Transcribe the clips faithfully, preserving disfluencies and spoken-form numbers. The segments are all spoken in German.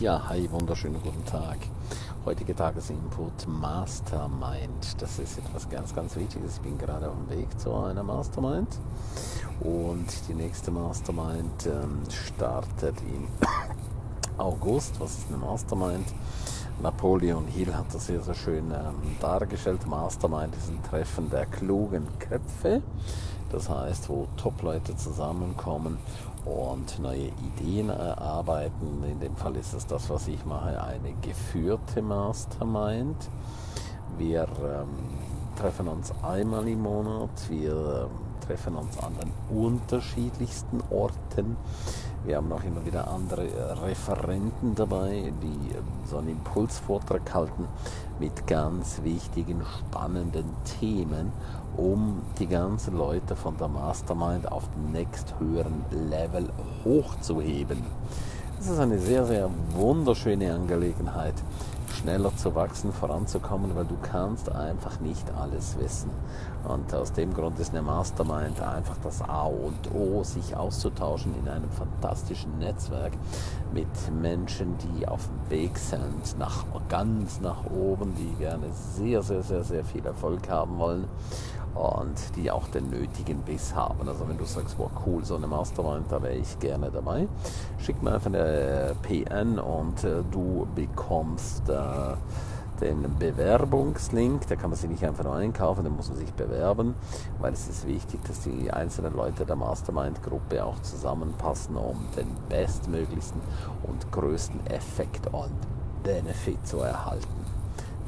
Ja, hi, wunderschönen guten Tag. Heutige Tagesinput Mastermind. Das ist etwas ganz, ganz Wichtiges. Ich bin gerade auf dem Weg zu einer Mastermind. Und die nächste Mastermind ähm, startet im August. Was ist eine Mastermind? Napoleon Hill hat das hier so schön ähm, dargestellt. Mastermind ist ein Treffen der klugen Köpfe. Das heißt, wo Top-Leute zusammenkommen und neue Ideen erarbeiten. In dem Fall ist es das, was ich mache, eine geführte Mastermind. Wir ähm, treffen uns einmal im Monat. Wir ähm, treffen uns an den unterschiedlichsten Orten. Wir haben auch immer wieder andere Referenten dabei, die so einen Impulsvortrag halten mit ganz wichtigen, spannenden Themen, um die ganzen Leute von der Mastermind auf den nächsthöheren Level hochzuheben. Das ist eine sehr, sehr wunderschöne Angelegenheit, schneller zu wachsen, voranzukommen, weil du kannst einfach nicht alles wissen. Und aus dem Grund ist eine Mastermind einfach das A und O, sich auszutauschen in einem fantastischen Netzwerk mit Menschen, die auf dem Weg sind, nach, ganz nach oben, die gerne sehr, sehr, sehr, sehr viel Erfolg haben wollen. Und die auch den nötigen Biss haben. Also wenn du sagst, wow, cool, so eine Mastermind, da wäre ich gerne dabei, schick mir einfach eine P N und äh, du bekommst äh, den Bewerbungslink. Da kann man sich nicht einfach nur einkaufen, da muss man sich bewerben, weil es ist wichtig, dass die einzelnen Leute der Mastermind-Gruppe auch zusammenpassen, um den bestmöglichsten und größten Effekt und Benefit zu erhalten.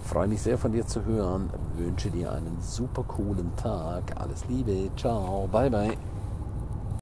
Ich freue mich sehr, von dir zu hören, wünsche dir einen super coolen Tag, alles Liebe, ciao, bye bye.